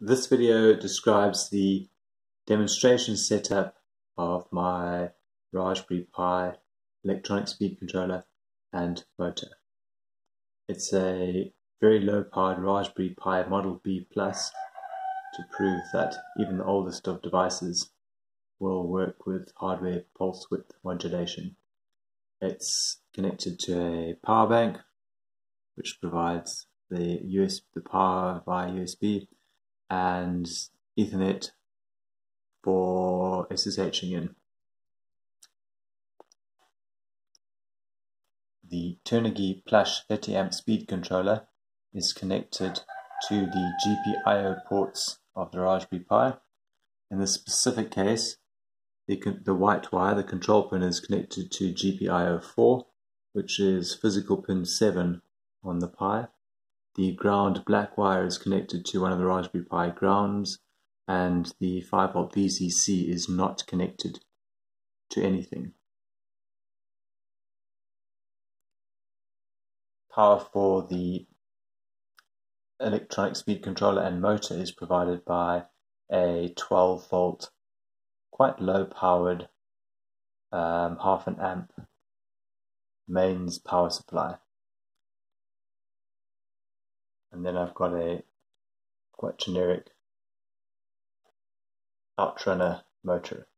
This video describes the demonstration setup of my Raspberry Pi electronic speed controller and motor. It's a very low powered Raspberry Pi Model B Plus to prove that even the oldest of devices will work with hardware pulse width modulation. It's connected to a power bank which provides the power via USB and Ethernet for SSHing in. The Turnigy Plush 30 Amp Speed Controller is connected to the GPIO ports of the Raspberry Pi. In this specific case, the white wire, the control pin, is connected to GPIO 4, which is physical pin 7 on the Pi. The ground black wire is connected to one of the Raspberry Pi grounds, and the 5V VCC is not connected to anything. Power for the electronic speed controller and motor is provided by a 12V, quite low powered, half an amp mains power supply. And then I've got a quite generic outrunner motor.